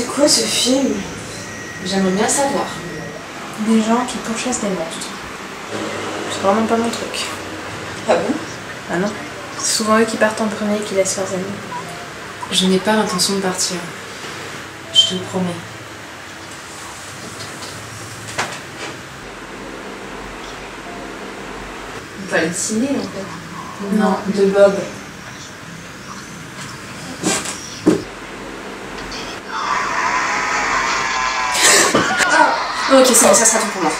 C'est quoi ce film? J'aimerais bien savoir. Des gens qui pourchassent des monstres. C'est vraiment pas mon truc. Ah bon? Ah non. C'est souvent eux qui partent en premier et qui laissent leurs amis. Je n'ai pas l'intention de partir. Je te le promets. On va le ciné en fait. Non, de Bob. Ok, c'est bon, ça sera tout pour moi.